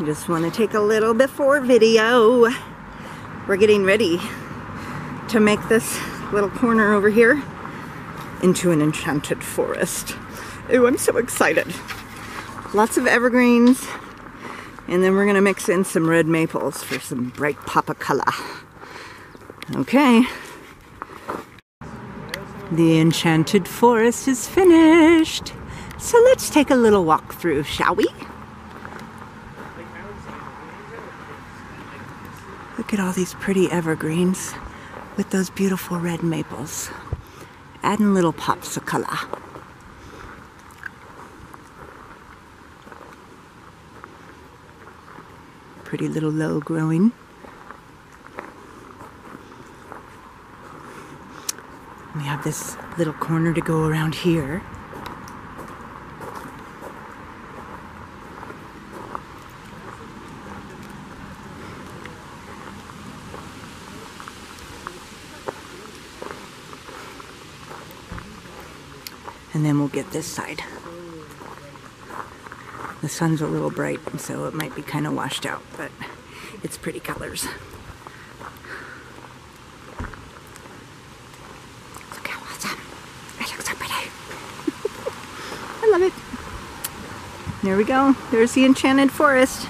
Just want to take a little before video. We're getting ready to make this little corner over here into an enchanted forest. Oh, I'm so excited. Lots of evergreens, and then we're gonna mix in some red maples for some bright pop of color. Okay. The enchanted forest is finished. So let's take a little walk through, shall we? Look at all these pretty evergreens with those beautiful red maples. Adding little pops of color. Pretty little low growing. We have this little corner to go around here. And then we'll get this side. The sun's a little bright, so it might be kind of washed out, but it's pretty colors. Look how awesome. It looks so pretty. I love it. There we go. There's the enchanted forest.